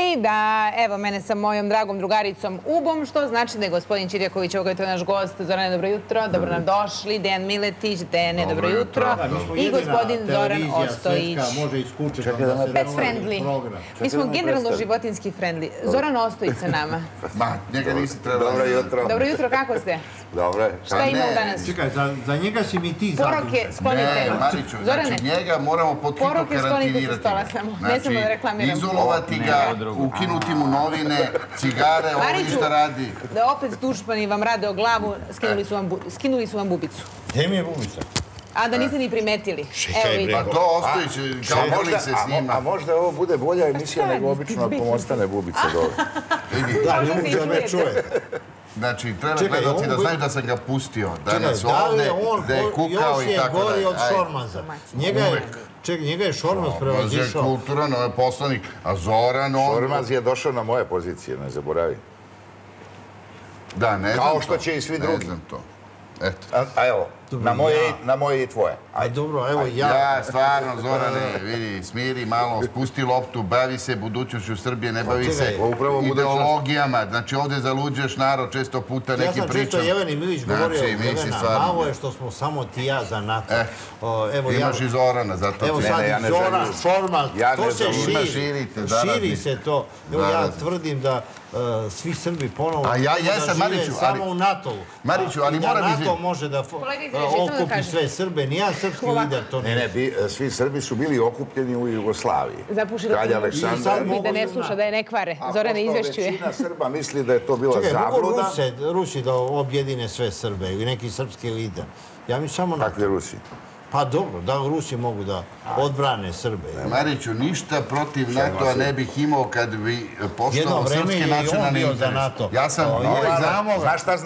I da, evo, mene sa mojom dragom drugaricom Ubom, što znači da je gospodin Ćirjaković, ovo je to naš gost. Zorane, dobro jutro, dobro nam došli. Dejan Miletić, Dejane, dobro jutro. I gospodin Zoran Ostojić. Pet friendly. Mi smo generalno životinski friendly. Zoran Ostojić sa nama. Njega nisi trebalo. Dobro jutro. Dobro jutro, kako ste? Dobro. Šta imamo danas? Čekaj, za njega si mi ti zadužen. Poroke, sklonite. Mariću, znači njega moramo potpuno karantinirati. Znači, izolovati ga, ukinuti mu novine, cigare, ovo ništa radi. Da opet Tušmani vam rade o glavu, skinuli su vam bubicu. Gdje mi je bubica? A da niste ni primetili. Pa to Ostojić, kao bolik se snima. A možda ovo bude bolja emisija nego obično ako mu ostane bubica dole. Da, ljubite me čuje. Znači, treba gledati da znaš da sam ga pustio danas ovdje, da je kukao i tako dalje. Još je gori od Šormaza. Njega je... Čekaj, njega je Šormaz prevazišao. Šormaz je kulturan, on je poslanik, a Zoran on... Šormaz je došao na moje pozicije, ne zaboravi. Da, ne znam to. Kao što će i svi drugi. Ne znam to. Eto. A evo, na moje i tvoje. Aj, dobro, evo ja. Ja, stvarno, Zorane, vidi, smiri malo, spusti loptu, bavi se budućnošću Srbije, ne bavi se ideologijama. Znači, ovdje zaluđuješ narod često puta nekim pričom. Ja sam često Jeveni Milić govorio, Jevena, malo je što smo samo ti ja za NATO. Imaš i Zorana, zato ti. Evo sad i Zoran, Šormaz, to se širi. Širi se to. Evo ja tvrdim da svi Srbi ponovno žive samo u NATO-u. Mariću, ali moram izvijeti. I da NATO može da... okupi sve Srbe, nijedan srpski lider to ne... Ne, svi Srbi su bili okupljeni u Jugoslaviji. Zapušili smo da ne sluša, da je ne kvare. Zorane, izvešćuje. Većina Srba misli da je to bila zabluda. Čekaj, mogu Rusi da objedine sve Srbe i neki srpski lider. Ja mi samo... Takvi Rusi? Pa dobro, da Rusi mogu da odbrane Srbe. Mariću, ništa protiv NATO-a ne bih imao kad bi poštovao srpske nacionalne interese. Ja sam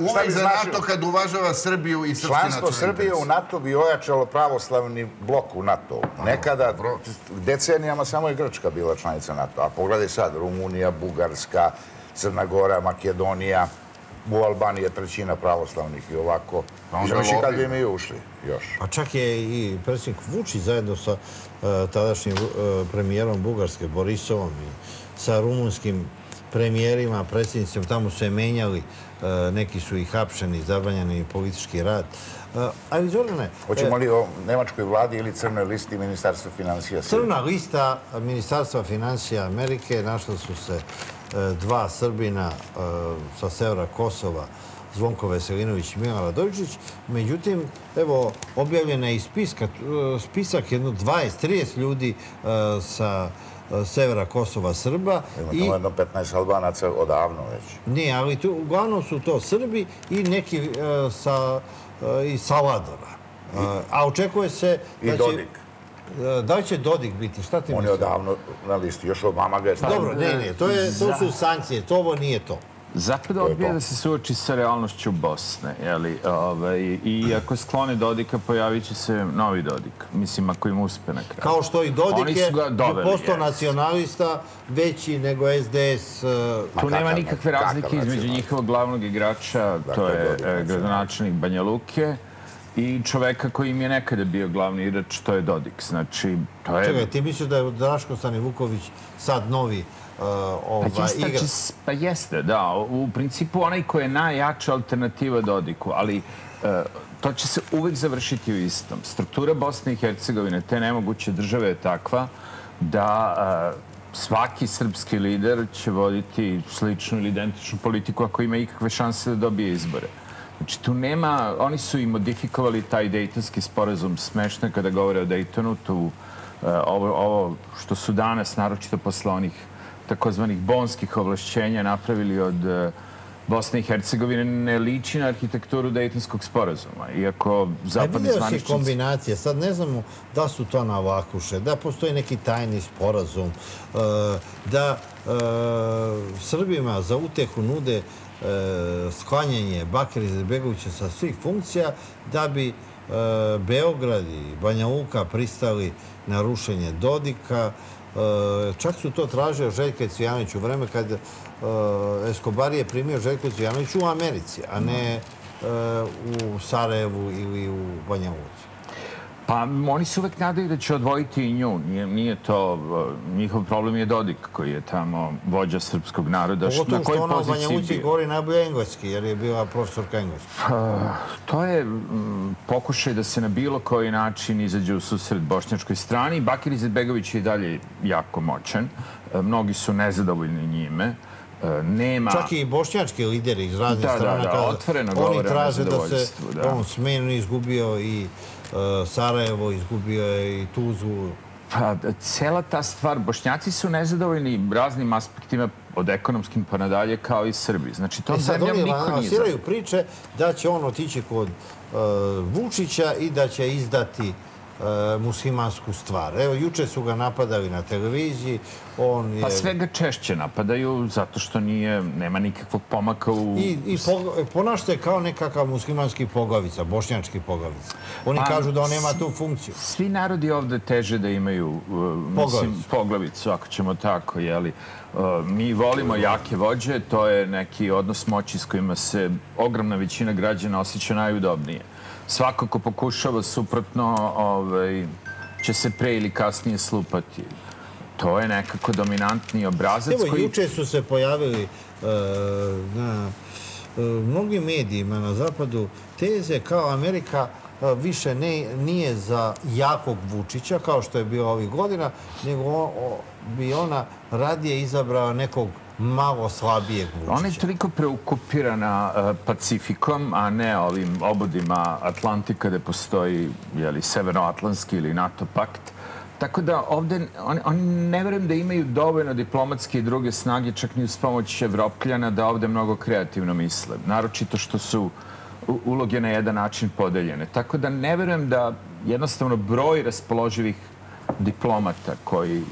uvek za NATO kad uvažava Srbiju i srpske nacionalne interese. Članstvo Srbije u NATO bi ojačalo pravoslavni blok u NATO-u. Nekada, decenijama samo je Grčka bila članica NATO-a. Pogledaj sad, Rumunija, Bugarska, Crna Gora, Makedonija. U Albaniji je trećina pravoslavnih i ovako. Znači kad bi mi ušli još. Pa čak je i predsjednik Vučić zajedno sa tadašnjim premijerom Bugarske, Borisovom, sa rumunskim premijerima, predsjednicima, tamo su je menjali, neki su i hapšeni, zabranjeni politički rad. Ali Zorane... Hoćemo li o nemačkoj vladi ili crnoj listi Ministarstva financija? Crna lista Ministarstva financija Amerike, našli su se dva Srbina sa severa Kosova, Zvonko Veselinović i Milan Radojičić. Međutim, evo, objavljena je i spisak jedno 20-30 ljudi sa severa Kosova Srba. Ima tamo jedno 15 Albanaca odavno već. Nije, ali uglavnom su to Srbi i neki sa Ladora. A očekuje se... I Dodik. Da li će Dodik biti? Šta ti misliš? On je odavno na listi, još Obama ga je stavio. Dobro, ne, to su sankcije, to ovo nije to. Zapad odbija da se suoči sa realnošću Bosne, jeli? I ako sklone Dodika, pojavit će se novi Dodik. Mislim, ako im uspe na kraju. Kao što i Dodik je postao nacionalista veći nego SDS. Tu nema nikakve razlike između njihovog glavnog igrača, to je gradonačelnik Banja Luke, i čoveka koji im je nekada bio glavni igrač, to je Dodik. Znači, to je... Čekaj, ti misliš da je Draško Stane Vuković sad novi igrač? Pa jeste, da. U principu onaj koji je najjača alternativa Dodiku, ali to će se uvek završiti u istom. Struktura Bosne i Hercegovine, te nemoguće države je takva da svaki srpski lider će voditi sličnu ili identičnu politiku ako ima ikakve šanse da dobije izbore. Znači, tu nema... Oni su i modifikovali taj Dejtonski sporazum, smešno kada govore o Dejtonu, tu ovo što su danas, naročito posle onih takozvanih bonskih ovlašćenja, napravili od Bosne i Hercegovine, ne liči na arhitekturu Dejtonskog sporazuma, iako zapadni zvaničnici... Vidio si kombinacije, sad ne znamo da su to navakuše, da postoji neki tajni sporazum, da Srbima za utehu nude sklanjanje Bakira Izetbegovića sa svih funkcija da bi Beograd i Banja Luka pristali na rušenje Dodika. Čak su to tražio Željka Cvijanović u vreme kad Escobar je primio Željka Cvijanović u Americi, a ne u Sarajevu ili u Banja Luci. Pa oni se uvek nadaju da će odvojiti i nju. Nije to... Njihov problem je Dodik, koji je tamo vođa srpskog naroda. Pogotovo što ona u Banja Luci govori najbolje engleski, jer je bila profesorka engleski. To je pokušaj da se na bilo koji način izađe u susret bošnjačkoj strani. Bakir Izetbegović je i dalje jako moćan. Mnogi su nezadovoljni njime. Čak i bošnjački lideri iz raznih stranaka. Oni traže da se on smenu izgubio i Sarajevo, izgubio je i Tuzlu. Cela ta stvar, Bošnjaci su nezadovoljni raznim aspektima, od ekonomskim pa nadalje, kao i Srbi. Znači, to zemljom niko nije zadovoljno. Oni lansiraju priče da će on otići kod Vučića i da će izdati muslimansku stvar. Evo, juče su ga napadali na televiziji. Pa sve ga češće napadaju zato što nema nikakvog pomaka u... I ponašta je kao nekakav muslimanski poglavica, bošnjački poglavica. Oni kažu da on nema tu funkciju. Svi narodi ovde teže da imaju poglavicu, ako ćemo tako, jeli. Mi volimo jake vođe, to je neki odnos moći s kojima se ogromna većina građana osjeća najudobnije. Svako ko pokušava suprotno će se pre ili kasnije slupati. To je nekako dominantni obrazac koji... Evo, juče su se pojavili na mnogim medijima na zapadu teze kao Amerika više nije za jakog Vučića, kao što je bio ovih godina, nego bi ona radije izabrala nekog malo slabijeg Vučića. Ona je toliko preokupirana Pacifikom, a ne ovim obodima Atlantika gde postoji Severnoatlantski ili NATO pakt. Tako da ovde oni ne verujem da imaju dovoljno diplomatske i druge snage, čak ni uz pomoć Evropljana, da ovde mnogo kreativno misle. Naročito što su uloge na jedan način podeljene. Tako da ne verujem da jednostavno broj raspoloživih diplomata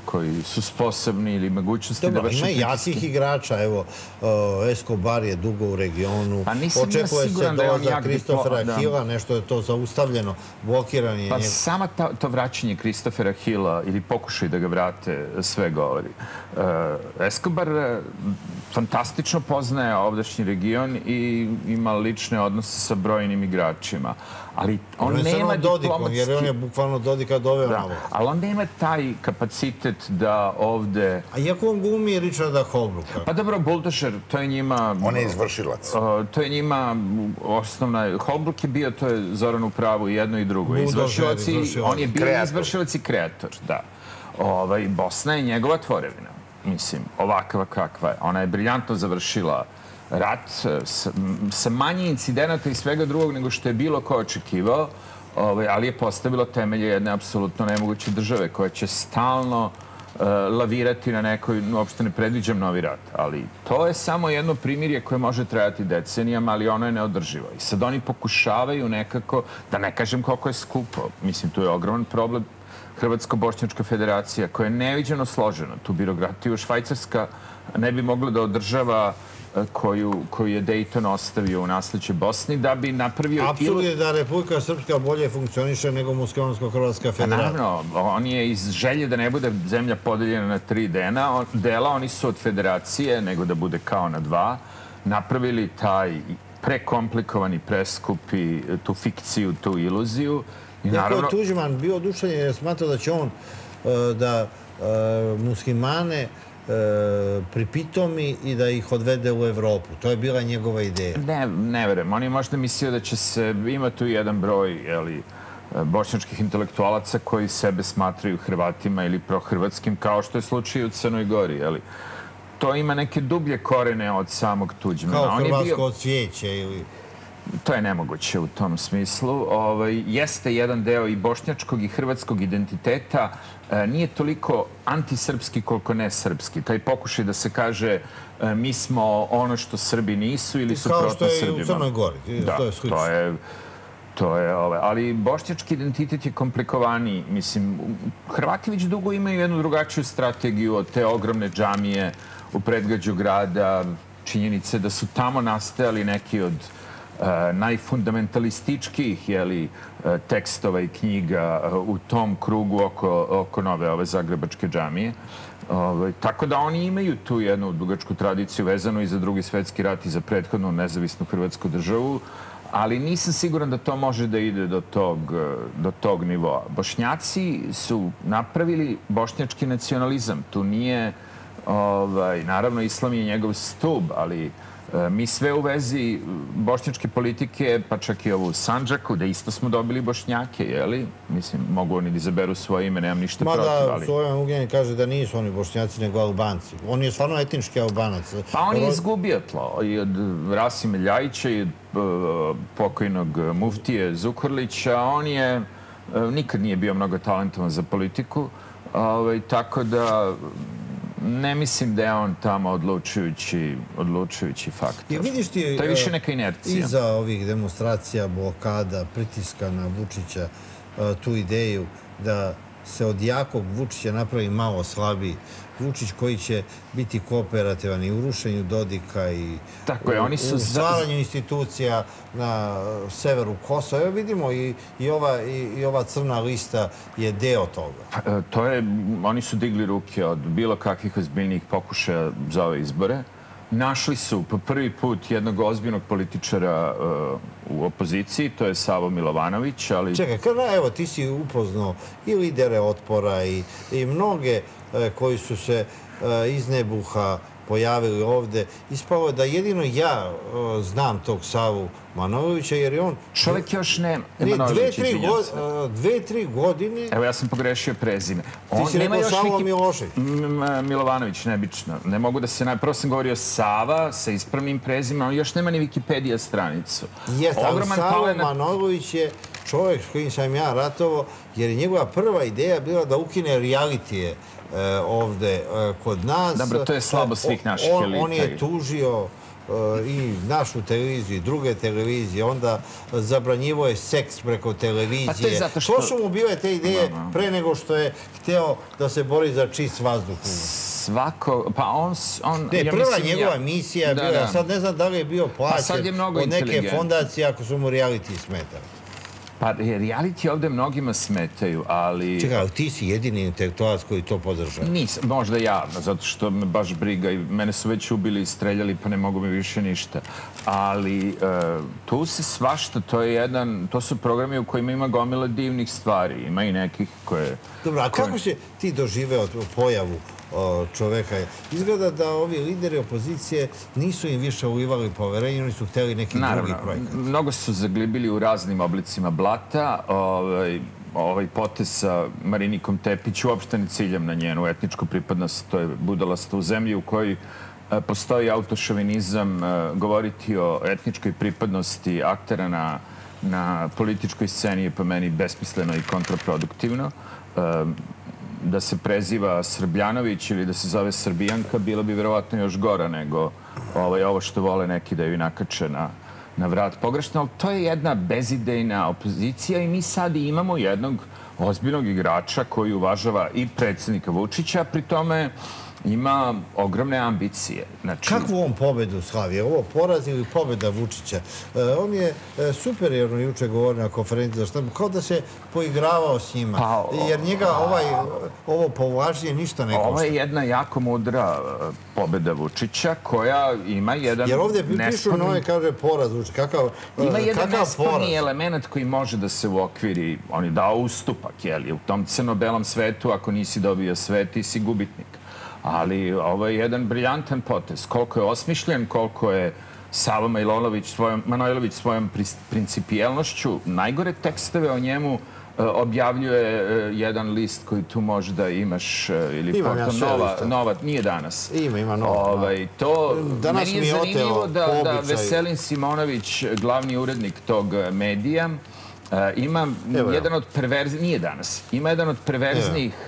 koji su sposobni ili mogućnosti da vrši... Ima i jakih igrača, evo, Escobar je dugo u regionu, očekuje se dolazak Kristofera Hila, nešto je to zaustavljeno, blokiran je... Pa samo to vraćanje Kristofera Hila ili pokušaj da ga vrate sve govori. Escobar fantastično poznaje ovdašnji region i ima lične odnose sa brojnim igračima. Ali on nema diplomatski... Jer on je bukvalno Dodika doveo na ovo. Ali on nema taj kapacitet da ovde... A iako on glumi Richarda Holbrooka. Pa dobro, Buldožer, to je njima... On je izvršilac. To je njima osnovna... Holbrook je bio, to je Zoran u pravu, jedno i drugo. Izvršilac i... On je bio izvršilac i kreator, da. Bosna je njegova tvorevina. Mislim, ovakva kakva je. Ona je briljantno završila rat sa manje incidenata i svega drugog nego što je bilo ko očekivao, ali je postavilo temelje jedne apsolutno nemoguće države koja će stalno lavirati na nekoj, uopšte ne predviđam novi rat, ali to je samo jedno primirje koje može trajati decenijama, ali ono je neodrživo. I sad oni pokušavaju nekako, da ne kažem koliko je skupo, mislim tu je ogroman problem, Hrvatsko-Bošnjačka federacija koja je neviđeno složena, tu birokratiju Švajcarska ne bi mogla da održava koju je Dejton ostavio u nasleđe Bosni, da bi napravio... Apsurd je da Republika Srpska bolje funkcioniše nego Muslimansko-Hrvatska federacija. Naravno, on je iz želje da ne bude zemlja podeljena na 3 dela, oni su od federacije, nego da bude kao na 2, napravili taj prekomplikovani preskupi, tu fikciju, tu iluziju. Iako je Tuđman bio oduševljen jer je smatrao da će on da muslimane pripitomi i da ih odvede u Evropu. To je bila njegova ideja. Ne verujem. On je možda mislio da će se... Ima tu jedan broj bošnjačkih intelektualaca koji sebe smatraju Hrvatima ili prohrvatskim, kao što je slučaj u Crnoj Gori. To ima neke dublje korene od samog Tuđmana. Kao hrvatsko cvijeće ili... To je nemoguće u tom smislu. Jeste jedan deo i bošnjačkog i hrvatskog identiteta, nije toliko antisrpski koliko nesrpski. Taj pokušaj da se kaže mi smo ono što Srbi nisu ili su proto Srbima. Kao što je u Crnoj Gori. Da, to je... Ali bošnjački identitet je komplikovaniji. Mislim, Hrvati već dugo imaju jednu drugačiju strategiju od te ogromne džamije u predgrađu grada, činjenice da su tamo nastajali neki od najfundamentalističkih tekstova i knjiga u tom krugu oko nove ove zagrebačke džamije. Tako da oni imaju tu jednu dugačku tradiciju vezanu i za Drugi svetski rat i za prethodnu nezavisnu Hrvatsku državu, ali nisam siguran da to može da ide do tog nivoa. Bošnjaci su napravili bošnjački nacionalizam. Tu nije, naravno, islam je njegov stub, ali mi sve u vezi bošnjačke politike, pa čak i ovu u Sandžaku, da isto smo dobili bošnjake, jeli? Mislim, mogu oni da izaberu svoje ime, nemam ništa protiv. Mada Slobodan Ugljanin kaže da nisu oni bošnjaci, nego Albanci. On je stvarno etnički Albanac. Pa on je izgubio tlo i od Rasime Ljajića i od pokojnog muftije Zukorlića. On je, nikad nije bio mnogo talentovan za politiku, tako da ne mislim da je on tamo odlučujući faktor. To je više neka inercija. Iza ovih demonstracija, blokada, pritiska na Vučića, tu ideju da se od jakog Vučića napravi malo slabiji Vučić koji će biti kooperativan i u rušenju Dodika i u stvaranju institucija na severu Kosova. Evo vidimo i ova crna lista je deo toga. Oni su digli ruke od bilo kakvih ozbiljnih pokušaja za ove izbore. Našli su po prvi put jednog ozbiljnog političara u opoziciji, to je Savo Milovanović, ali... Čekaj, evo, ti si upoznao i lidere Otpora i mnoge koji su se iz nebuha pojavili ovde. Ispalo je da jedino ja znam tog Savu Manojlovića, jer je on... Čovjek još nema. Dve, tri godine... Evo, ja sam pogrešio prezime. Ti si rekao Savo Milošević. Milovanović, nebično. Ne mogu da se... Prvo sam govorio Sava sa ispravnim prezimom, ali još nema ni Wikipedia stranicu. Jeste, ali Savo Manojlović je čovjek s kojim sam ja ratovao, jer je njegova prva ideja bila da ukine realitije ovde kod nas. Dobro, to je slabo svih naših elita. On je tužio i našu televiziju i druge televizije, onda zabranjivo je seks preko televizije. To su mu bile te ideje pre nego što je hteo da se bori za čist vazduh. Svako, pa on... Ne, prva njegova misija je bila, sad ne znam da li je bio plaćen od neke fondacije ako su mu realiti smetali. Pa realiti ovde mnogima smetaju, ali... Čekaj, ali ti si jedini intelektualac koji to podržava? Nisam, možda javno, zato što me baš briga i mene su već ubili i streljali, pa ne mogu mi više ništa. Ali tu se svašta, to su programi u kojima ima gomila divnih stvari, ima i nekih koje... Dobro, a kako si ti doživeo pojavu čoveka? Izgleda da ovi lideri opozicije nisu im više ulivali poverenje, oni su hteli neki drugi projekat. Naravno, mnogo su zaglibili u raznim oblicima blata. Ovaj potez sa Marinikom Tepić uopšte ne ciljam na njenu etničku pripadnost. To je budalasta u zemlji u kojoj postoji autošovinizam. Govoriti o etničkoj pripadnosti aktera na političkoj sceni je po meni besmisleno i kontraproduktivno. Da se preziva Srbljanović ili da se zove Srbijanka, bila bi verovatno još gora nego ovo što vole neki da ju nakače na vrat pogrešno. Ali to je jedna bezidejna opozicija i mi sad imamo jednog ozbiljnog igrača koji uvažava i predsjednika Vučića, pri tome ima ogromne ambicije. Kakvu on pobedu slavi? Je ovo poraz ili pobeda Vučića? On je superiorno juče govorio na konferenciji za štampu, kao da se poigravao s njima, jer njega ovo povlačenje ništa ne košta. Ovo je jedna jako mudra pobeda Vučića koja ima jedan... Jer ovdje pišu nove, kaže, poraz Vučića. Kakav poraz? Ima jedan nesporni element koji može da se uokviri. On je dao ustupak, jel? U tom crno-belom svetu, ako nisi dobio sve, ti si gubitnik. Ali ovo je jedan briljantan potez. Koliko je osmišljen, koliko je Savo Manojlović svojom principijelnošću, najgore tekstove o njemu objavljuje jedan list koji tu možda imaš ili Nova, nije danas. Ima Nova. Danas mi je zanimljivo da Veselin Simonović, glavni urednik tog medija, ima jedan od perverznijih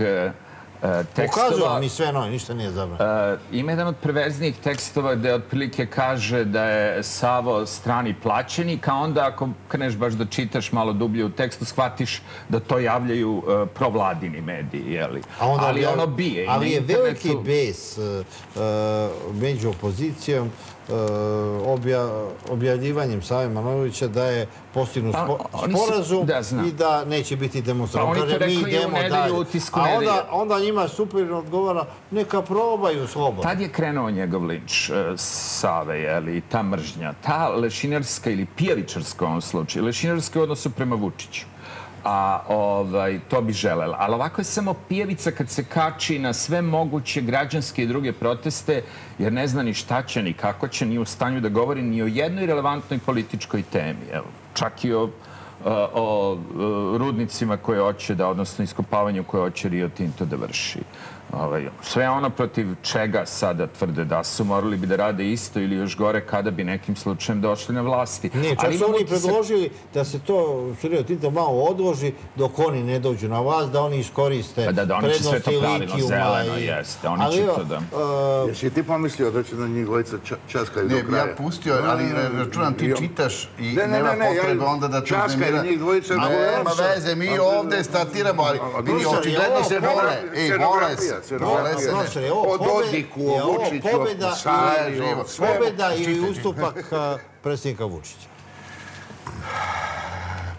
tekstova... Pokazujem mi sve novi, ništa nije zabrano. Ima jedan od perverznijih tekstova gde otprilike kaže da je Savo strani plaćenik, a onda ako kreneš baš da čitaš malo dublje u tekstu, shvatiš da to javljaju provladini mediji. Ali ono bije. Ali je veliki bes među opozicijom objavljivanjem Save Manojlovića da je postignut sporazum i da neće biti demonstracija. Oni to rekli u nedelju, u tisku nedelju. A onda njima super odgovara, neka probaju slobodno. Tad je krenuo njegov linč Save, ta mržnja, ta lešinarska ili pijaličarska u ovom slučaju, lešinarska u odnosu prema Vučiću. To bi želela. Ali ovako je samo pijavica kad se kači na sve moguće građanske i druge proteste, jer ne zna ni šta će, ni kako će, ni u stanju da govori ni o jednoj relevantnoj političkoj temi. Čak i o rudnicima koje hoće da, odnosno iskopavanju koje hoće Rio Tinto da vrši. Sve ono protiv čega sada tvrde da su, morali bi da rade isto ili još gore kada bi nekim slučajem došli na vlasti. Ne, čak su oni predložili da se to Rio Tinto malo odloži dok oni ne dođu na vlast, da oni iskoriste prednosti litijuma. Jesi ti pomislio da će na njih dvojica časkaju do kraja? Ne, ja pustio, ali računam ti čitaš i nema potreba onda da te uznemira. Nema veze, mi ovde statiramo, ali vidi, očigledno se vole se. Profesor, ovo pobjeda ili ustupak predsjednika Vučića?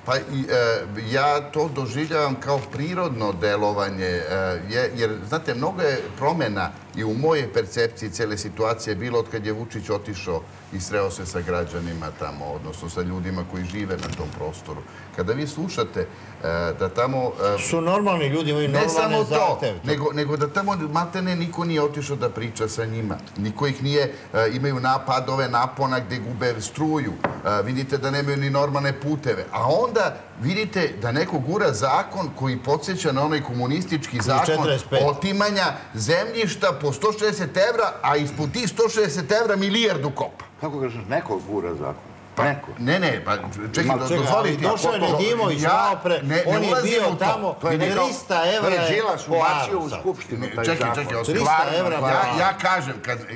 Pa ja to doživljavam kao prirodno delovanje, jer, znate, mnogo je promjena i u moje percepciji cele situacije bilo od kad je Vučić otišao i sreo se sa građanima tamo, odnosno sa ljudima koji žive na tom prostoru. Kada vi slušate da tamo... Su normalni ljudi, imaju normalne zahteve. Nego da tamo maltene niko nije otišao da priča sa njima. Niko ih nije, imaju napadove, napona gde gube struju. Vidite da nemaju ni normalne puteve. A onda vidite da neko gura zakon koji podsjeća na onaj komunistički zakon otimanja zemljišta po 160 evra, a ispod tih 160 evra milijardu kopa. Kako kažeš, neko gura zakon? Ne, pa čekaj, dozvolite. Došao je Nedimović malo pre, on je bio tamo, 300 evra je po avca. Čekaj, ja kažem,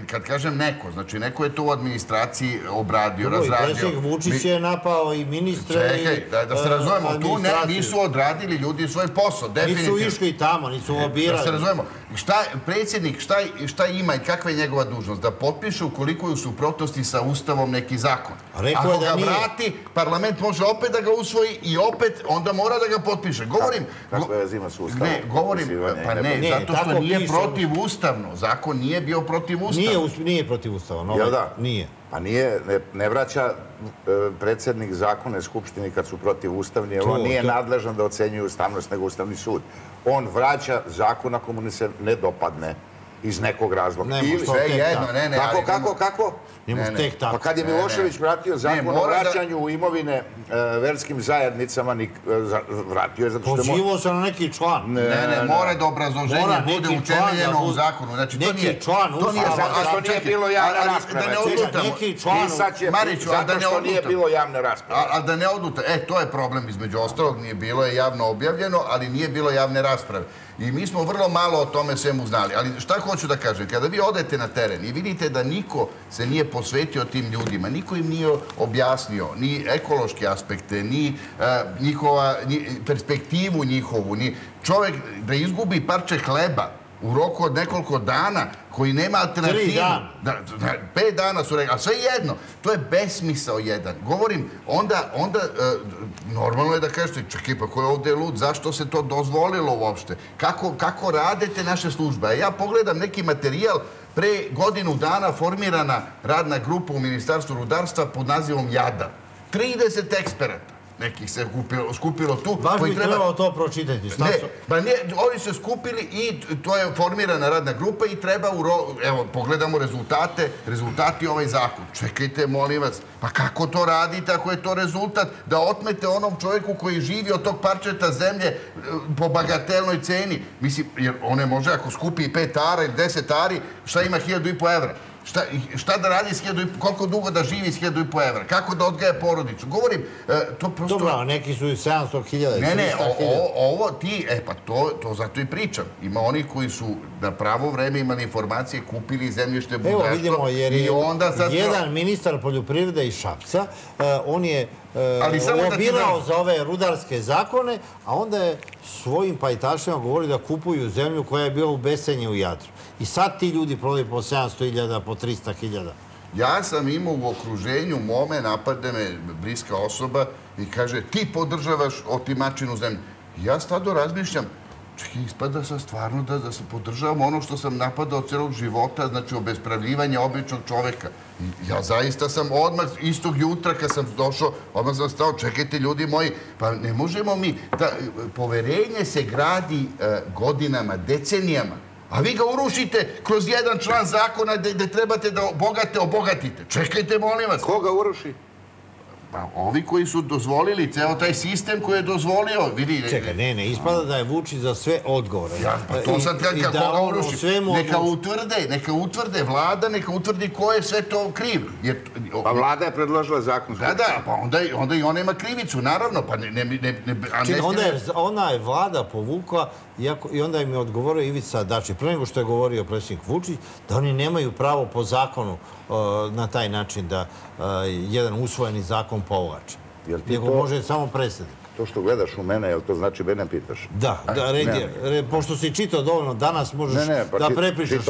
kad kažem neko, znači neko je to u administraciji obradio, razradio. Predsjednik Vučić je napao i ministra i administraciju. Čekaj, da se razumemo, tu nisu odradili ljudi svoj posao, definitivno. Nisu išli tamo, nisu lobirali. Da se razumemo, predsjednik šta ima i kakva je njegova dužnost? Da potpiše ukoliko je u suprotnosti sa Ustavom neki zakon. Ako ga vrati, parlament može opet da ga usvoji i opet onda mora da ga potpiše. Govorim... Kako je zima s Ustavom? Ne, govorim... Pa ne, zato što nije protivustavno. Zakon nije bio protivustavno. Nije protivustavno. Jel da? Nije. Pa nije, ne vraća predsjednik zakone Skupštini kad su protivustavni, jer on nije nadležan da ocenjuje ustavnost nego Ustavni sud. On vraća zakon ako mu se ne dopadne. Iz nekog razloga. Ne. Kako? Pa kad je Milošević vratio zakon o vraćanju imovine verskim zajednicama, vratio je zato što... Pozivao se na neki član. Ne, mora da obrazloženje bude učenjeno u zakonu. Neki član Ustava. A što nije bilo javne rasprave. Zato što nije bilo javne rasprave. A da ne odlutamo. To je problem između ostalog. Nije bilo je javno objavljeno, ali nije bilo javne rasprave. I mi smo vrlo malo o tome svemu znali. Ali šta hoću da kažem, kada vi odete na teren i vidite da niko se nije posvetio tim ljudima, niko im nije objasnio ni ekološke aspekte, ni perspektivu njihovu, ni čovjek da izgubi parče hleba u roku od nekoliko dana koji nema alternativu. 5 dana su rekli, a sve jedno. To je besmisao jedan. Govorim, onda normalno je da kažete, čekaj, pa ko je ovdje lud, zašto se to dozvolilo uopšte? Kako rade te naše službe? Ja pogledam neki materijal, pre godinu dana formirana radna grupa u Ministarstvu rudarstva pod nazivom Jadar. 30 eksperata. Nekih se skupilo tu. Baš bi trebalo to pročitati. Ne, oni se skupili i to je formirana radna grupa i treba, evo, pogledamo rezultati ovaj zakon. Čekajte, molim vas, pa kako to radite ako je to rezultat? Da otmete onom čovjeku koji živi od tog parčeta zemlje po bagatelnoj ceni. Mislim, jer one može ako skupi 5 ara ili 10 ari, šta ima 1500 evra? Šta da radi s 1500, koliko dugo da živi s 1500 evra? Kako da odgaje porodicu? Govorim, to prosto... Dobro, neki su i 700.000. Ne, ovo ti, pa to zato i pričam. Ima oni koji su na pravo vreme imali informacije, kupili zemljište budeško. Evo vidimo, jer je jedan ministar poljoprivrede iz Šapca, on je lobirao za ove rudarske zakone, a onda je svojim pajtašima govorio da kupuju zemlju koja je bila u besenju u Jadru. I sad ti ljudi prodaju po 700.000, po 300.000. Ja sam imao u okruženju mome, napadne me bliska osoba i kaže ti podržavaš otimačinu zemlje. Ja stvarno razmišljam, čekaj, ispada sam stvarno da se podržavam ono što sam napadao celog života, znači obespravljivanje običnog čoveka. Ja zaista sam odmah, istog jutra kad sam došao, odmah sam stao, čekajte ljudi moji, pa ne možemo mi, poverenje se gradi godinama, decenijama. A vi ga urušite kroz jedan član zakona gde trebate da obogatite. Čekajte, molim vas. Ko ga uruši? Pa ovi koji su dozvolili, ceo taj sistem koji je dozvolio. Čekaj, ne, ispada da je Vučić za sve odgovore. Pa to sad koga uruši? Neka utvrde vlada, neka utvrdi ko je sve to kriv. Pa vlada je predložila zakon. Da, da, pa onda i ona ima krivicu, naravno. Čekaj, ona je vlada povukla i onda im je odgovorio Ivica Dačić, pre nego što je govorio predsjednik Vučić, da oni nemaju pravo po zakonu na taj način da jedan usvojeni zakon povlače. Nego može samo predsjednik. To što gledaš u mene, jel to znači mene pitaš? Da, pošto si čitao dovoljno, danas možeš da prepričaš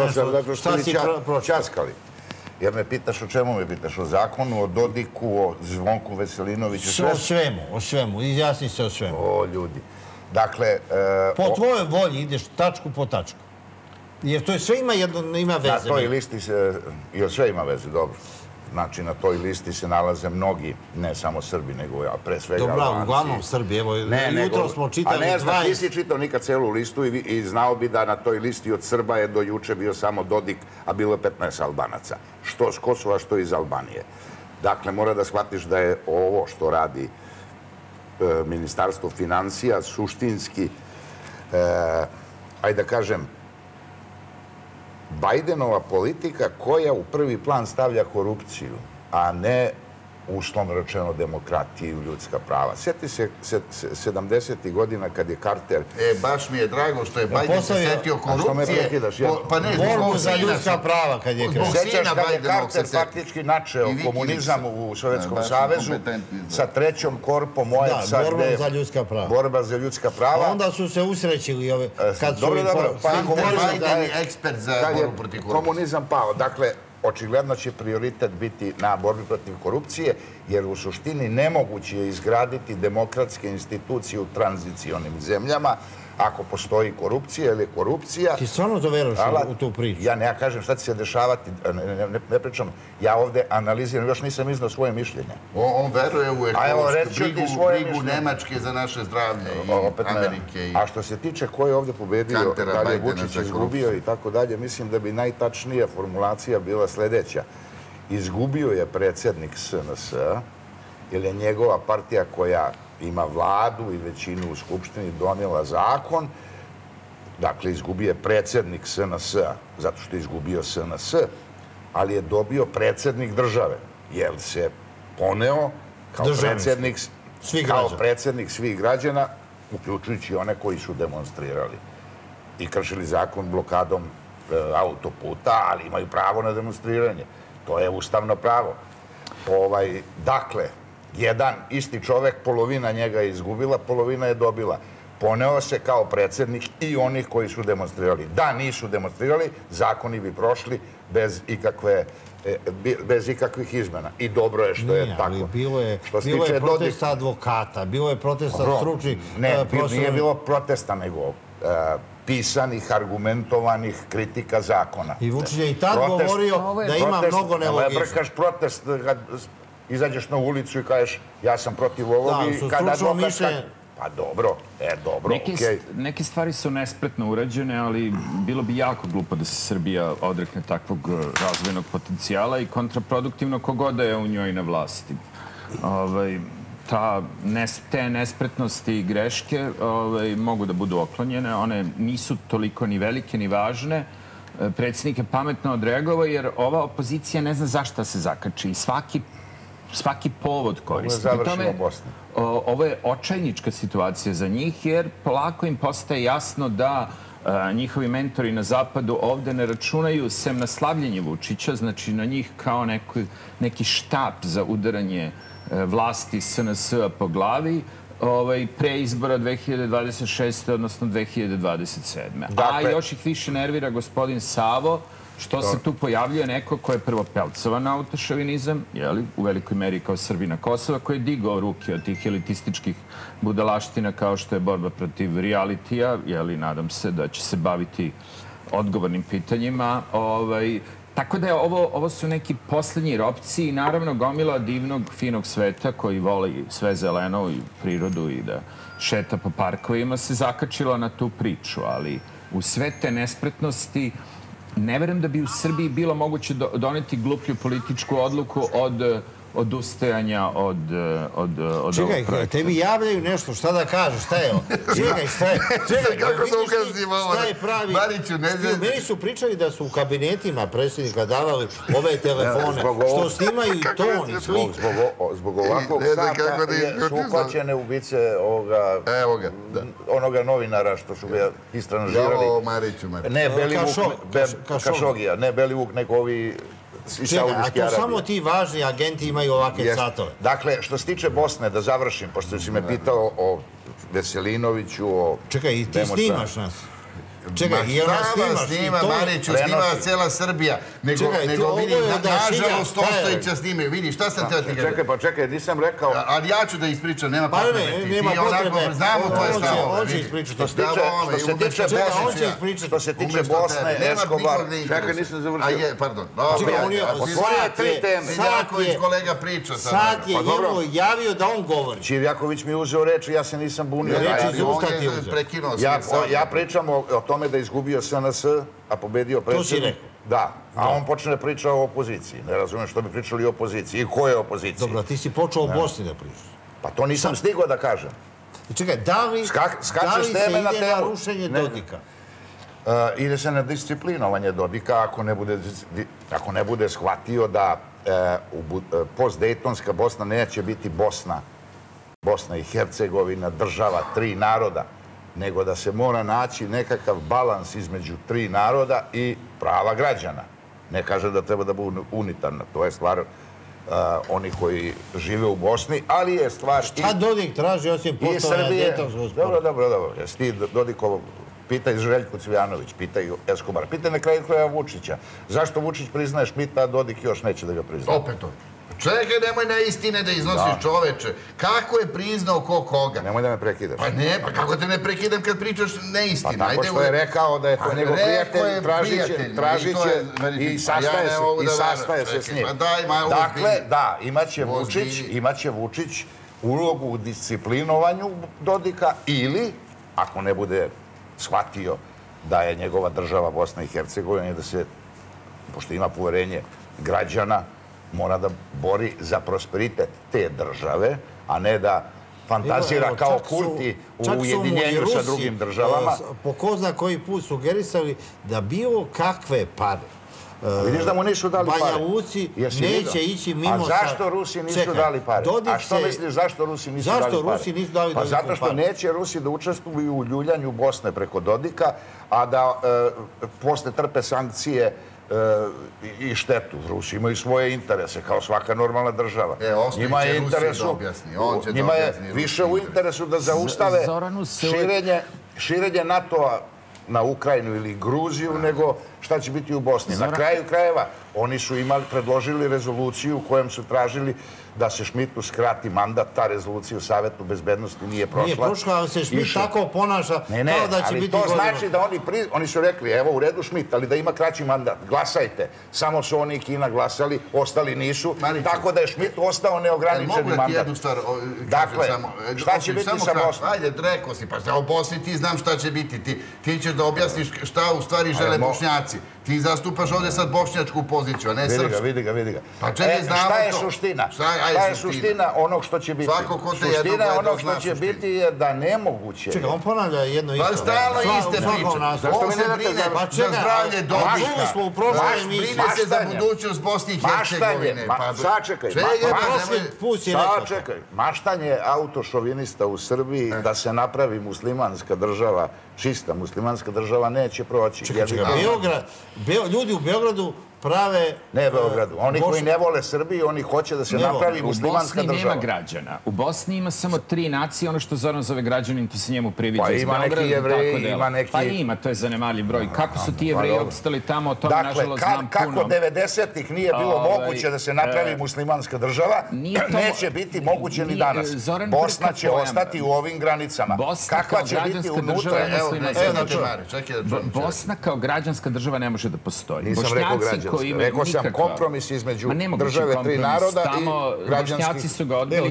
šta si pročitao. Jer me pitaš o čemu me pitaš? O zakonu, o Dodiku, o Zvonku Veselinoviću? O svemu, izjasni se o svemu. O ljudi. Dakle... Po tvojoj volji ideš tačku po tačku. Jer to sve ima veze. Na toj listi se... Jer sve ima veze, dobro. Znači, na toj listi se nalaze mnogi, ne samo Srbi, nego ja, pre svega... Dobro, uglavnom Srbi, evo, jutro smo čitali... A ne znam, ti si čitao nikad celu listu i znao bi da na toj listi od Srba je do juče bio samo Dodik, a bilo je 15 Albanaca. Što s Kosova, što iz Albanije. Dakle, mora da shvatiš da je ovo što radi Ministarstvo financija suštinski, ajde da kažem, Bajdenova politika koja u prvi plan stavlja korupciju, a ne uslovno rečeno demokratiju, ljudska prava. Sjeti se 70. godina kad je Carter... Baš mi je drago što je Bajden se sjetio korupcije. Pa ne, borbu za ljudska prava kad je krenuo. Sjećaš kad je Carter faktički načeo komunizam u Sovjetskom savezu sa trećom korpom OECD-a. Da, borba za ljudska prava. Borba za ljudska prava. Onda su se usrećili kad su... Bajden je ekspert za borbu protiv korupcije. Komunizam pao. Dakle, očigledno će prioritet biti na borbi protiv korupcije, jer u suštini nemoguće je izgraditi demokratske institucije u tranzicionim zemljama ako postoji korupcija ili korupcija... Ti stvarno to veruješ u tu priču? Ja ne kažem šta će se dešavati, ne pričam, ja ovde analiziram, još nisam iznao svoje mišljenje. On veruje u ekološku brigu Nemačke za naše zdravlje i Amerike. A što se tiče ko je ovde pobedio, da li je Vučić izgubio i tako dalje, mislim da bi najtačnija formulacija bila sljedeća. Izgubio je predsjednik SNS, jer je njegova partija koja ima vladu i većinu u Skupštini donijela zakon. Dakle, izgubio je predsjednik SNS-a, zato što je izgubio SNS, ali je dobio predsjednik države, jer se poneo kao predsjednik svih građana, uključujući one koji su demonstrirali i kršili zakon blokadom autoputa, ali imaju pravo na demonstriranje. To je ustavno pravo. Dakle, jedan isti čovek, polovina njega je izgubila, polovina je dobila. Poneo se kao predsjednik i onih koji su demonstrirali. Da nisu demonstrirali, zakoni bi prošli bez ikakvih izmena. I dobro je što je tako. Bilo je protesta advokata, bilo je protesta stručnih... Ne, nije bilo protesta, nego pisanih, argumentovanih kritika zakona. I Vučić je i tad govorio da ima mnogo nelogizma. Brkaš protest... Izađeš na ulicu i kažeš ja sam protiv ovoga i kada dokaš... Pa dobro, okej. Neke stvari su nespretno urađene, ali bilo bi jako glupo da se Srbija odrekne takvog razvojnog potencijala i kontraproduktivno kogoda je u njoj na vlasti. Te nespretnosti i greške mogu da budu oklonjene, one nisu toliko ni velike ni važne. Predsjednik je pametno odreagovao jer ova opozicija ne zna zašto se zakači i svaki povod koristi. Ovo je očajnička situacija za njih jer polako im postaje jasno da njihovi mentori na zapadu ovde ne računaju sem na slavljenje Vučića, znači na njih kao neki štap za udaranje vlasti SNS-a po glavi pre izbora 2026. odnosno 2027. A još ih više nervira gospodin Savo Što se tu pojavljuje neko ko je prvo pelcovan na autošovinizam, u velikoj meri kao Srbina Kosova, koji je digao ruke od tih elitističkih budalaština kao što je borba protiv realitija, nadam se da će se baviti odgovornim pitanjima. Tako da ovo su neki posljednji ropci i naravno gomila divnog, finog sveta koji voli sve zeleno i prirodu i da šeta po parkovima se zakačila na tu priču, ali u sve te nespretnosti ne verujem da bi u Srbiji bilo moguće doneti gluplju političku odluku od odustajanja od ovog projekta. Čekaj, tebi javljaju nešto, šta da kažeš, šta je ovo? Čekaj, šta je? Čekaj, kako da ukaznim ovo? Šta je pravi? Meni su pričali da su u kabinetima predsjednika davali ove telefone, što snimaju i ton i slik. Zbog ovakvog sata su uplaćene ubice onoga novinara što su ga istranžirali. Ne, Kašogija, ne Belivuk, neko ovi... A to samo ti važni agenti imaju ovakve satove. Dakle, što se tiče Bosne, da završim, pošto si me pitao o Veselinoviću, o... Čekaj, i ti snimaš nas. Čekaj, i ona snimaš. Snima Mariću, snima cela Srbija. Nego vidi, nažalost, Ostojića snime. Vidi, šta sam teo ti gleda? Čekaj, pa čekaj, nisam rekao... Ali ja ću da ispričam, nema patrneti. Ti onako znamo tvoje stavove. On će ispričati. Što se tiče Bosne, Eskobar... Čekaj, nisam završio. Pardon. Otvorila tri teme. Čivjaković kolega priča. Sad je Ivo javio da on govori. Čivjaković mi je uzeo reč i ja se nisam bunio. Ja pričam o tome da je izgubio SNS, a pobedio predsjednik. Da, a on počne da priča o opoziciji. Ne razumijem što bi pričali o opoziciji i ko je opozicija. Dobro, ti si počeo o Bosni da pričaš. Pa to nisam stigao da kažem. Čekaj, da li se ide na rušenje Dodika? Ide se na disciplinovanje Dodika ako ne bude shvatio da post-Dejtonska Bosna neće biti Bosna. Bosna i Hercegovina, država, tri naroda, nego da se mora naći nekakav balans između tri naroda i prava građana. Ne kažem da treba da budu unitarna, to je stvar oni koji žive u Bosni, ali je stvar... Šta Dodik traži osim postavljanja dejtonskog sporazuma? Dobro, jesi ti Dodikov... Pitaj Željko Cvijanović, pitaj Eskobar, pitaj na kraju kraja Vučića. Zašto Vučić priznaje Šmita, a Dodik još neće da ga priznaje? Opet to. Čekaj, nemoj na istine da iznosiš, čoveče. Kako je priznao ko koga? Nemoj da me prekidaš. Pa ne, pa kako te ne prekidam kad pričaš neistine? Pa tako što je rekao da je to njegov prijatelj, tražiće i sastaje se s njim. Dakle, da, imaće Vučić ulogu u disciplinovanju Dodika ili, ako ne bude shvatio da je njegova država Bosna i Hercegovina i da se, pošto ima poverenje građana, mora da bori za prosperitet te države, a ne da fantazira kao Kurti u ujedinjenju sa drugim državama. Po ko zna koji put sugerisali da bilo kakve pare. Vidiš da mu nisu dali pare. Banjavuci neće ići mimo... A zašto Rusi nisu dali pare? A što misliš zašto Rusi nisu dali pare? Zašto Rusi nisu dali pare? Pa zato što neće Rusi da učestvuju u ljuljanju Bosne preko Dodika, a da posle trpe sankcije i štetu. Rusi imaju svoje interese, kao svaka normalna država. Njima je više u interesu da zaustave širenje NATO-a na Ukrajinu ili Gruziju, nego šta će biti u Bosni. Na kraju krajeva, oni su predložili rezoluciju u kojem su tražili da se Šmitu skrati mandat. Ta rezolucija u Savetu bezbednosti nije prošla. Nije prošla, ali se Šmit tako ponaša kao da će biti godinu. To znači da oni su rekli, evo u redu Šmit, ali da ima kraći mandat. Glasajte. Samo su oni i Kina glasali, ostali nisu. Tako da je Šmit ostao neograničeni mandat. Mogu li ti jednu stvar? Dakle, šta će biti sa Bosnom? Ajde, rekao si, pa o Bosni ti znam šta će biti. Ti ćeš da objasniš šta u stvari žele Bošnjaci. Ti zastupaš ovdje sad bošnjačku poziciju, a ne srpsku. Vidi ga. Šta je suština? Šta je suština onog što će biti? Suština onog što će biti je da nemoguće... Čekaj, on ponavlja jedno isto. Pa stalo iste priče. On se brine za zdravlje Dodika. Brine se za budućnost Bosni i Hercegovine. Sačekaj. Maštanje autošovinista u Srbiji da se napravi muslimanska država, čista muslimanska država, neće proći. Ljudi u Beogradu prave... Ne Beogradu. Oni koji ne vole Srbiju, oni hoće da se napravi muslimanska država. U Bosni nema građana. U Bosni ima samo tri nacije, ono što Zoran zove građanin, to se njemu priviđa. Pa ima neki Jevreji, ima neki... Pa ima, to je zanemarljiv broj. Kako su ti Jevreji opstali tamo, o tome nažalost znam puno. Dakle, kako 90-ih nije bilo moguće da se napravi muslimanska država, neće biti moguće ni danas. Bosna će ostati u ovim granicama. Kakva će biti unutra? Bosna kao građanska država ne može da postoji. Rekao sam kompromis između države tri naroda i građanskih...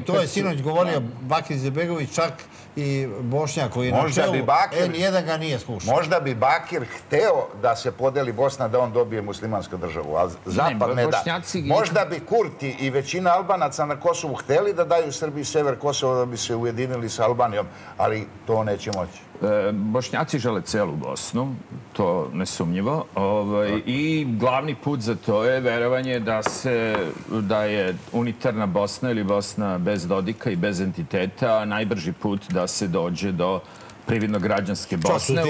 To je sinoć govorio Bakir Izetbegović, čak i Bošnjak koji je na čelu, N1 ga nije slušao. Možda bi Bakir hteo da se podeli Bosna, da on dobije muslimansku državu, ali Zapad ne da. Možda bi Kurti i većina Albanaca na Kosovu hteli da daju Srbiji sever Kosova da bi se ujedinili sa Albanijom, ali to neće moći. Bošnjaci žele celu Bosnu, to nesumnjivo, i glavni put za to je verovanje da je unitarna Bosna ili Bosna bez Dodika i bez entiteta najbrži put da se dođe do prividno-građanske Bosne.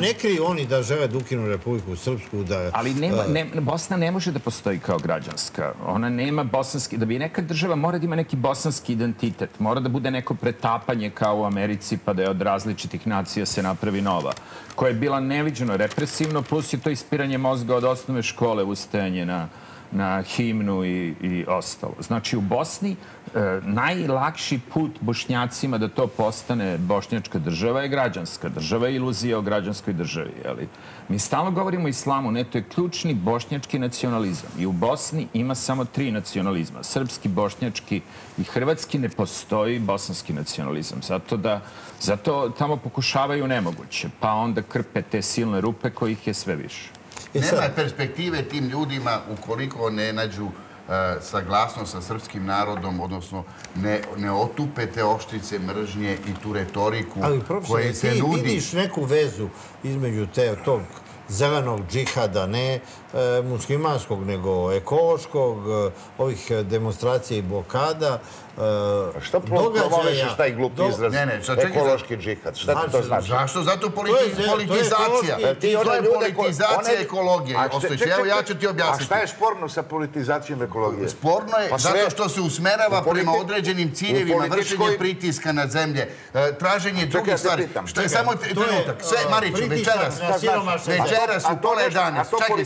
Ne kriju oni da žele da ukinu Republiku Srpsku. Ali Bosna ne može da postoji kao građanska. Ona nema bosanski... Da bi neka država mora da ima neki bosanski identitet. Mora da bude neko pretapanje kao u Americi pa da je od različitih nacija se napravi nova. Koja je bila neviđeno represivno, plus je to ispiranje mozga od osnove škole, ustajanje na himnu i ostalo. Znači, u Bosni najlakši put Bošnjacima da to postane bošnjačka država je građanska država, iluzija o građanskoj državi. Mi stalno govorimo o islamu, ne, to je ključni bošnjački nacionalizam. I u Bosni ima samo tri nacionalizma. Srpski, bošnjački i hrvatski, ne postoji bosanski nacionalizam. Zato tamo pokušavaju nemoguće, pa onda krpe te silne rupe kojih je sve više. Nema perspektive tim ljudima ukoliko ne nađu saglasno sa srpskim narodom, odnosno ne otupe te oštrice mržnje i tu retoriku koje se nudi. Ali, ti vidiš neku vezu između tog zelenog džihada, ne muslimanskog, nego ekološkog, ovih demonstracija i blokada, što promoviš taj glupi izraz ekološki džihad? Šta ti to znači? Zašto? Zato politizacija. To je politizacija ekologije. Evo, ja ću ti objasniti. A šta je sporno sa politizacijom ekologije? Sporno je zato što se usmerava prema određenim ciljevima, vršenje pritiska na zemlje, traženje drugih stvari. Što je samo trenutak. Sve, Mariću, večeras u pola 11. Čekaj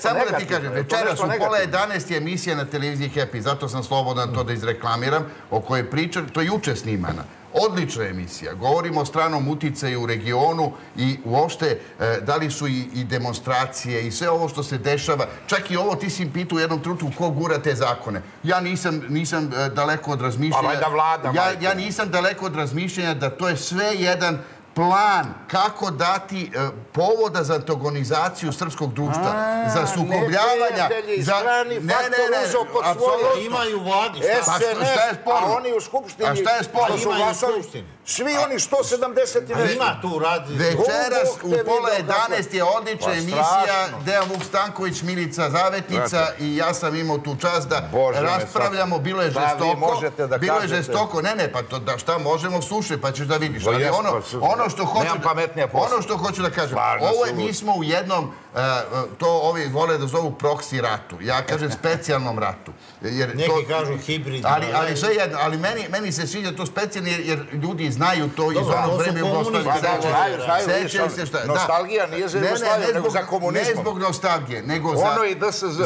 samo da ti kažem. Večeras u pola 11 je emisija na televiziji Happy. Zato sam slobodan to da izreklamiram. O kojoj pričam, to je juče snimana. Odlična emisija. Govorimo o stranom uticaju u regionu i uopšte da li su i demonstracije i sve ovo što se dešava. Čak i ovo ti si pitao u jednom trenutku ko gura te zakone. Ja nisam daleko od razmišljanja... Ja nisam daleko od razmišljanja da to je sve jedan plan kako dati povoda za antagonizaciju srpskog društva, za sukobljavanja... Imaju vladi. A oni u Skupštini... A šta je sporno? Svi oni 170... Ima tu radi. Večeras u pola 11 je odlična emisija, Dejan Vuk Stanković, Milica Zavetnica i ja sam imao tu čast da raspravljamo. Bilo je žestoko. Bilo je žestoko. Ne, pa šta možemo slušati, pa ćeš da vidiš. Ono što hoću da kažem, mi smo u jednom, to ovi vole da zovu proksi ratu, ja kažem specijalnom ratu. Neki kažu hibridno. Ali meni se sviđa to specijalno jer ljudi znaju to iz onog vreme u Jugoslaviji. Nostalgija nije za Jugoslaviju, nego za komunizmom. Ne zbog nostalgije, nego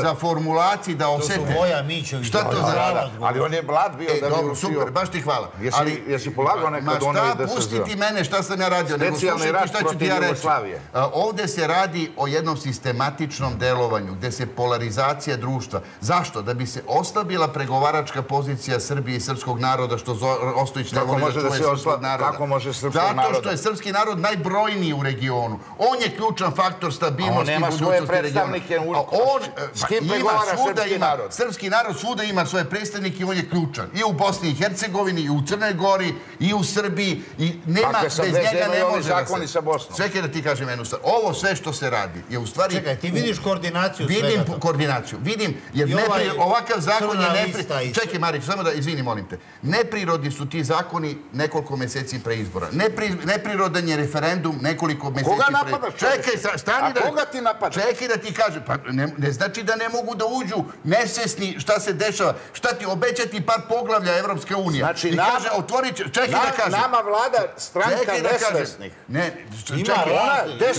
za formulaciji da osete. To su Voja Mićović. Šta to za... Ali on je mlad bio da bi usio. Super, baš ti hvala. Jesi polagao nekad ono i da se zna. Šta sam ja radio, nego slušajte šta ću ti ja reći. Ovdje se radi o jednom sistematičnom delovanju, gdje se polarizacija društva. Zašto? Da bi se oslabila pregovaračka pozicija Srbije i srpskog naroda, što Ostojić ne voli da čuje srpskog naroda. Kako može srpskog naroda? Zato što je srpski narod najbrojniji u regionu. On je ključan faktor stabilnosti i budućnosti regiona. S kim pregovara srpski narod? Srpski narod svuda ima svoje predstavnike i on je ključan. I u Bosni i Hercegovini, i u Crnoj Gori, i u Srbiji. Bez njega ne može da se... Čekaj da ti kažem jednu stvar. Ovo sve što se radi je u stvari... Čekaj, ti vidiš koordinaciju svega. Vidim koordinaciju. Vidim, jer ovakav zakon je... Čekaj, Marić, samo da izvini, molim te. Neprirodni su ti zakoni nekoliko meseci. mjeseci pre izbora. Neprirodan je referendum nekoliko mjeseci pre... Koga napadaš? Čekaj, stani da... A koga ti napadaš? Čekaj da ti kažem. Pa ne znači da ne mogu da uđu nesvesni šta se dešava. Šta ti obećati par poglavlja Evropske unije? Znači nama... I kaže, otvorit će... Čekaj da kažem. Nama vlada stranka nesvesnih. Ne, čekaj. Ima ona 10%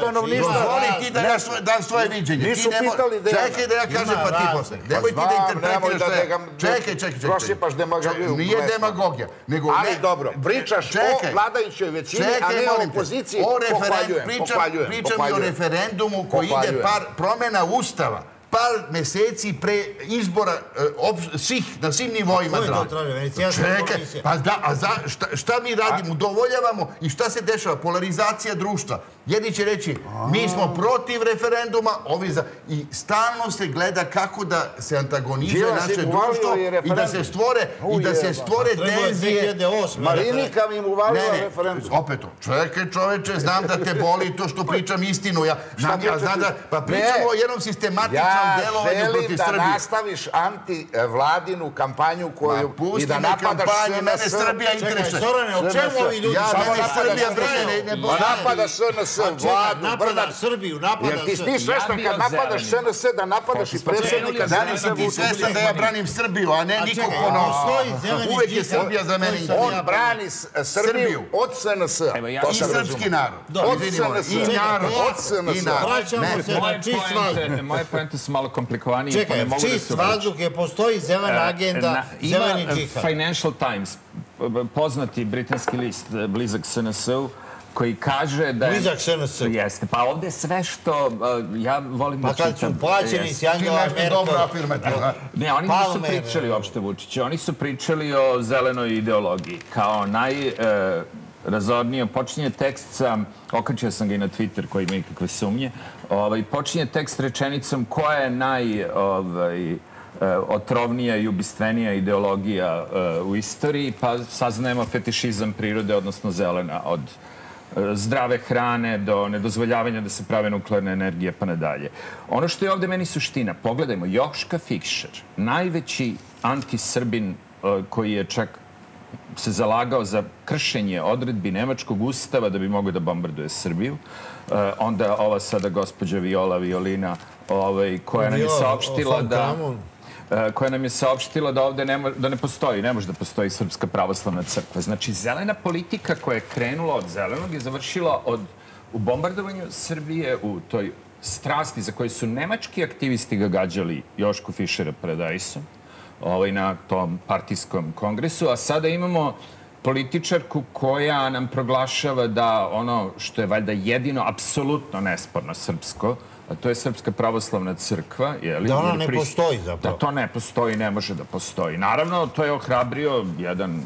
stanovništva. Zvoli ti da dam svoje viđenje. Nisu pitali da... Čekaj da ja kažem pa ti posle. Nemoj ti da interpretiraš što je... Čekaj. Prosipaš demagogiju. Nije demagogija. Ali dobro, pričaš o vladajućoj većini, a ne o opoziciji. Pričam i o referendumu koji ide par promjena Ustava. Par meseci pre izbora svih, na svim nivoima. Ko je to tražio? Venecijanska komisija. Pa da, a šta mi radimo? Udovoljavamo i šta se dešava? Polarizacija društva. Jedni će reći, mi smo protiv referenduma, ovi za... I stalno se gleda kako da se antagonizuje naše društvo i da se stvore tenzije. Marinika mi im uvalila referendum. Opet to. Čekaj čoveče, znam da te boli to što pričam istinu. Pa pričamo o jednom sistematičnom želim da nastaviš anti-vladinu kampanju koju i da napadaš SNS. Čekaj, Zorane, o čemu ovi ljudi napadaš SNS, vladu, brdaš Srbiju, napadaš SNS. Jer ti si svestan kad napadaš SNS da napadaš i predsjednika. Dani sam ti svestan da ja branim Srbiju, a ne nikog ponosno. Uvijek je Srbija za mene. On brani Srbiju od SNS. I srpski narod. Od SNS. I narod. Od SNS. Vraćamo se na čist vazduh. Moje poente su malo komplikovanije. Čekaj, čist vazduh je postoji zelena agenda, zeleni džihad. Financial Times, poznati britanski list, blizak SNS-u, koji kaže da... Blizak SNS-u. Jeste, pa ovdje sve što ja volim da čitam... Pa kad su plaćeni s Janjela Merkel... Ne, oni nisu pričali uopšte Vučića, oni su pričali o zelenoj ideologiji. Kao najrazornije počinje tekst sa... Okačio sam ga i na Twitter koji ima ikakve sumnje. Počinje tekst rečenicom koja je najotrovnija i ubistvenija ideologija u istoriji, pa saznajemo fetišizam prirode, odnosno zelena, od zdrave hrane do nedozvoljavanja da se prave nuklearne energije pa nadalje. Ono što je ovdje meni suština, pogledajmo, Joška Fikšer, najveći antisrbin koji je čak se zalagao za kršenje odredbi nemačkog ustava da bi mogao da bombarduje Srbiju. Onda ova sada gospođa Viola Violina koja nam je saopštila da ovdje ne postoji, ne može da postoji Srpska pravoslavna crkva. Znači, zelena politika koja je krenula od zelenog je završila u bombardovanju Srbije, u toj strasti za koju su nemački aktivisti ga gađali Jošku Fišera pred Ajsom na tom partijskom kongresu, a sada imamo političarku koja nam proglašava da ono što je valjda jedino, apsolutno nesporno srpsko, a to je Srpska pravoslavna crkva. Da ona ne postoji zapravo. Da to ne postoji, ne može da postoji. Naravno, to je ohrabrio jedan,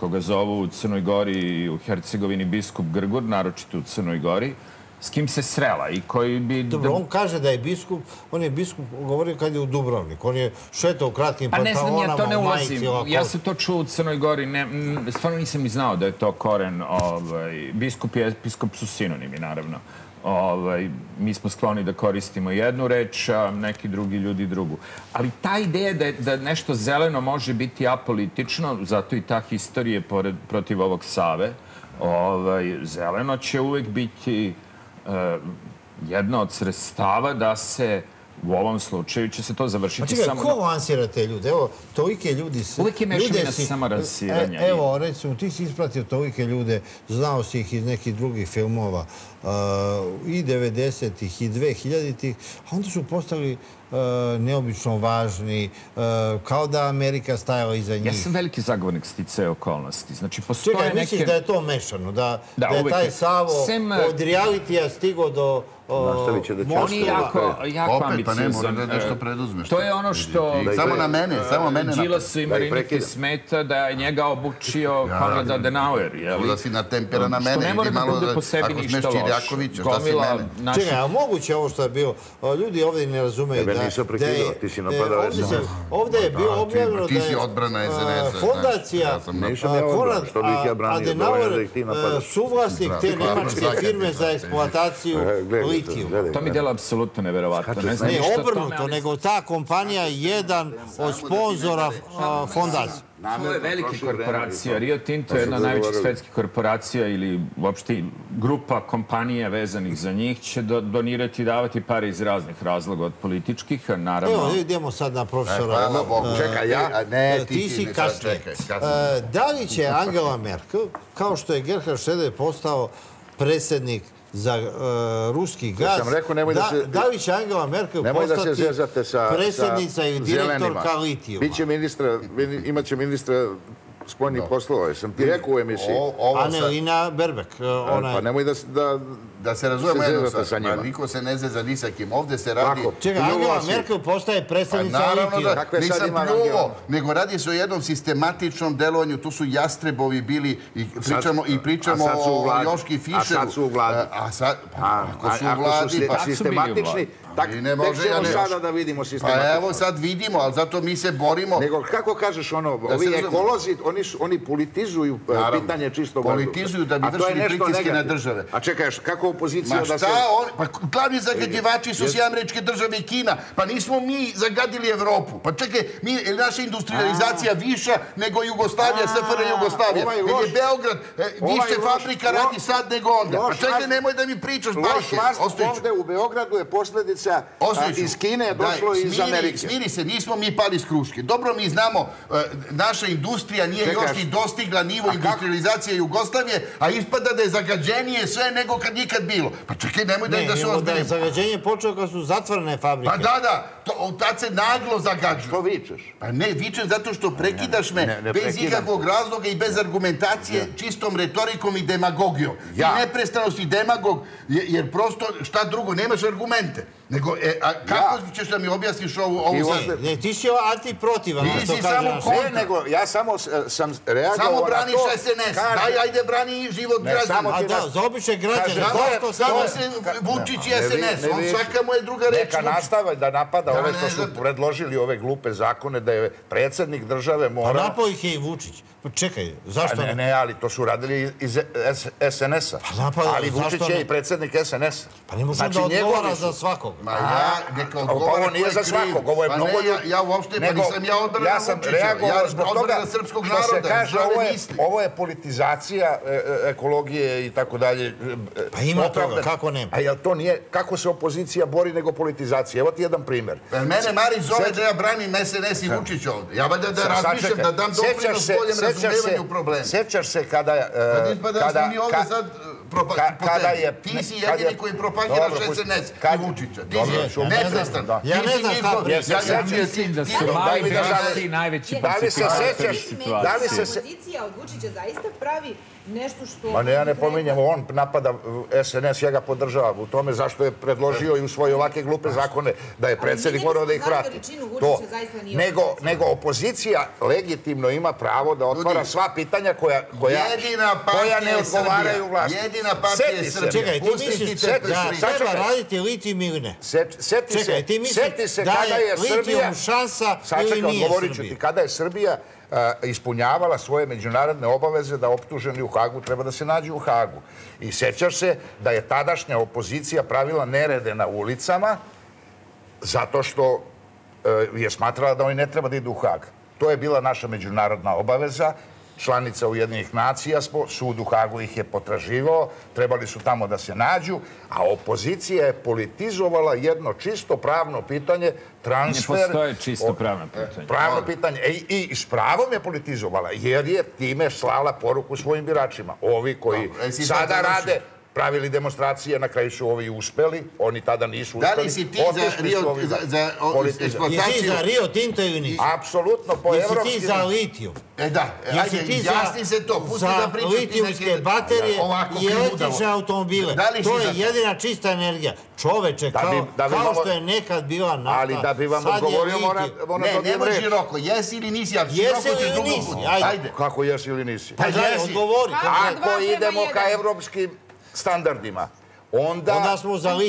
koga zovu u Crnoj Gori i u Hercegovini, biskup Grgur, naročito u Crnoj Gori, s kim se srela i koji bi... Dobro, on kaže da je biskup, on je biskup govorio kad je u Dubrovnik, on je šetao u kratkim pantalonama, majci... Pa ne znam, ja to ne ulazim, ja sam to čuo u Crnoj Gori, stvarno nisam ni znao da je to koren, biskup i episkop su sinonimi, naravno. Mi smo skloni da koristimo jednu reč, a neki drugi ljudi drugu. Ali ta ideja da nešto zeleno može biti apolitično, zato i ta historija protiv ovog Save, zeleno će uvek biti jedna od sredstava da se u ovom slučaju će se to završiti samo... Ko lansira te ljude? Evo, tolike ljudi... Uvijek je mešavina samoransiranja. Evo, recimo, ti si ispratio tolike ljude, znao si ih iz nekih drugih filmova, i 90-ih, i 2000-ih, a onda su postali neobično važni, kao da Amerika stajala iza njih. Ja sam veliki zagovornik sticaja okolnosti. Znači, postoje neke... Čekaj, misliš da je to mešano, da je taj Savo od realitija stigo do... On je jako ambiciozan. To je ono što... Samo mene. Đilasu i Mariniki smeta da je njega obučio Konrad Adenauer. Da si natempera na mene. Što ne mora da bude po sebi ništa loš. Gomila naših... Čekaj, a moguće ovo što je bilo? Ljudi ovdje ne razumeju da... Tebe nisu prekidao, ti si napadao SNS. Ovdje je bilo objavljeno da je fondacija Konrad Adenauer suvlasnik te nemačke firme za eksploataciju litijuma. To mi djela apsolutno neverovatno. Ne obrnuto, nego ta kompanija je jedan od sponzora fondacije. To je velika korporacija. Rio Tinto je jedna od najvećih svetskih korporacija ili uopšte grupa kompanija vezanih za njih će donirati i davati pare iz raznih razloga, od političkih, naravno... Evo, idemo sad na profesora... Čekaj, ja... Ne, ti si kasnije. Da li će Angela Merkel, kao što je Gerhard Schröder postao predsjednik za ruski gaz, da li će Angela Merkel postati predsjednica i direktorka litijuma? Imaće ministra spoljnih poslova, sam ti rekao u emisiji. Annalena Baerbock. Pa nemoj da se razumemo jednostavno. Niko se ne zezza ni sa kim. Ovdje se radi... Čega, Angela Merkel postaje predstavnica litijuma. Nisam pljuvo, nego radi se o jednom sistematičnom delovanju. Tu su jastrebovi bili i pričamo o Joški Fišeru. A sad su u vladi. Ako su u vladi, pa sistematični... Tek ćemo sada da vidimo sistematično. Pa evo sad vidimo, ali zato mi se borimo. Nego kako kažeš ono, ovi ekolozi, oni politizuju pitanje čistog vazduha. Politizuju da bi vršili pritiske na države. A čekaj, kako opozicija da se... Pa glavni zagadivači su Sjedinjene Države i Kina. Pa nismo mi zagadili Evropu. Pa čekaj, naša industrializacija viša nego Jugoslavija, SFRJ Jugoslavija. Nego Beograd, više fabrika radi sad nego onda. Pa čekaj, nemoj da mi pričaš. Loš vlast ovde u Beogradu je posledica iz Kine je došlo iz Amerike. Smiri se, nismo mi pali s kruške. Dobro, mi znamo, naša industrija nije još ni dostigla nivo industrializacije Jugoslavije, a ispada da je zagađenije sve nego kad nikad bilo. Pa čekaj, nemoj da se ozbiljimo. Ne, zagađenje je počeo kad su zatvorene fabrike. Pa da, tad se naglo zagađuje. Što vičeš? Pa ne, vičem zato što prekidaš me bez ikakvog razloga i bez argumentacije, čistom retorikom i demagogijom. I neprestano si demagog, jer prosto šta drugo, nemaš argumente. Nego, kako ćeš da mi objasniš ovu sad? Ne, ti si antiprotivan. Ti si samo kontra. Ne, nego, ja samo sam reagovao na to. Samo braniš SNS. Daj, ajde, brani život građana. A da, za obične građane. Samo se Vučić i SNS. On svaka mu je druga reč. Neka nastava da napada ove što su predložili ove glupe zakone, da je predsjednik države mora... Pa napao ih je i Vučić. Čekaj, zašto ne? Ne, ali to su radili iz SNS-a. Ali Vučić je i predsjednik SNS-a. Pa ne možemo da odgovara za svakog. Ovo nije za svakog, ovo je mnogo ljudi. Ja uopšte, pa nisam ja odbrana Vučića, ja odbrana srpskog naroda. Ovo je politizacija ekologije i tako dalje. Pa ima toga, kako nema? Kako se opozicija bori nego politizacija? Evo ti jedan primjer. Mene Marić zove da ja branim SNS i Vučić ovdje. Ja valjda da razmišljam, da dam doprinos boljem razumijevanju problema. Sećaš se kada... Ti si jedini koji propagiraš SNS i Vučića. Ti si neprestan. Ja ne znam šta pričam. Da su mali grasi najveći participatori situacije. Opozicija od Vučića zaista pravi nešto što... Ma ne, ja ne pominjam. On napada SNS, ja ga podržavam u tome zašto je predložio i usvojio ovake glupe zakone da je predsjednik morao da ih vrati. Nego opozicija legitimno ima pravo da otvara sva pitanja koja ne odgovaraju vlasti. Jedina partija je Srbija. Čekaj, ti misliš da treba raditi litijum ili ne? Čekaj, ti misliš da je litijum šansa ili nije Srbija? Kada je Srbija ispunjavala svoje međunarodne obaveze da optuženi u Hagu treba da se nađu u Hagu. I sećaš se da je tadašnja opozicija pravila nerede na ulicama zato što je smatrala da oni ne treba da idu u Hag. To je bila naša međunarodna obaveza. Članica Ujedinjenih nacija, sud u Hagu ih je potraživao, trebali su tamo da se nađu, a opozicija je politizovala jedno čisto pravno pitanje, transfer... Ne postoje čisto pravno pitanje. Pravno pitanje. I s pravom je politizovala, jer je time slala poruku svojim biračima. Ovi koji sada rade... pravili demonstracije, na kraju su ovi uspeli, oni tada nisu uspeli. Da li si ti za Rio Tinto ili nisi? Apsolutno, po evropski... Jesi ti za litijum? E da, jasni se to, pusti da pričati neke... Za litijumske baterije i električne automobile. To je jedina čista energija. Čoveče, kao što je nekad bila nafta, sad je litijum. Ali da bi vam odgovorio, moram dobijem reći. Ne, nemoj široko, jesi ili nisi, ali široko ćeš drugog puta. Kako jesi ili nisi? Pa daj, odgovori. Ako idemo ka evropskim standardima, onda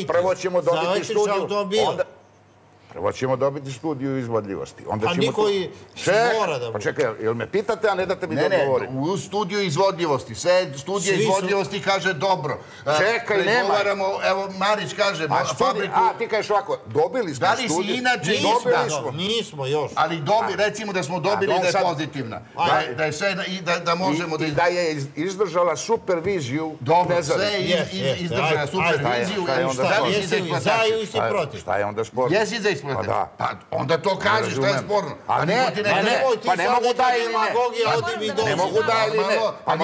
prvo ćemo dobiti studiju. Prvo ćemo dobiti studiju izvodljivosti. A niko i mora da... Pa čekaj, jel me pitate, a ne date mi da odgovorim? Ne, ne, u studiju izvodljivosti. Sve studije izvodljivosti kaže dobro. Čekaj, nema. Evo, Marić kaže... A ti kažeš ovako, dobili smo studiju... Da li si inače izvodljivo? Nismo još. Ali recimo da smo dobili da je pozitivna. Da možemo da... I da je izdržala superviziju... Dobro, sve je izdržala superviziju. Šta je onda sporno? Šta je onda sporno? Jesi za isplete? Pa onda to kaži šta je sporno. A ne, pa ne mogu da ili ne. Ne mogu da ili ne. Pa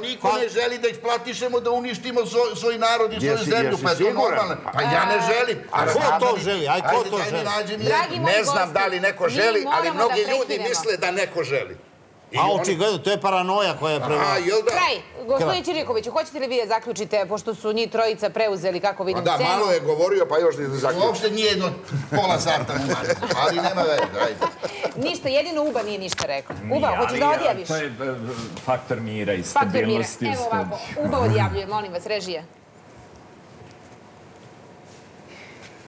niko ne želi da isplatišemo, da uništimo svoj narod i svoju zemlju. Pa je to normalno. Pa ja ne želim. A ko to želi? Ne znam da li neko želi, ali mnogi ljudi misle da neko želi. A očigledno, to je paranoja koja je prevladala. Kraj, gospodin Ćirikoviću, hoćete li vi da zaključite, pošto su njih trojica preuzeli, kako vidim, scenu? Da, malo je govorio, pa još da zaključite. Uopšte nije jedno pola sarta, ali nema veze. Ništa, jedino Uba nije ništa rekao. Uba, hoćeš da odjaviš? To je faktor mira i stabilnosti. Faktor mira, evo ovako, Uba odjavljuje, molim vas, režija.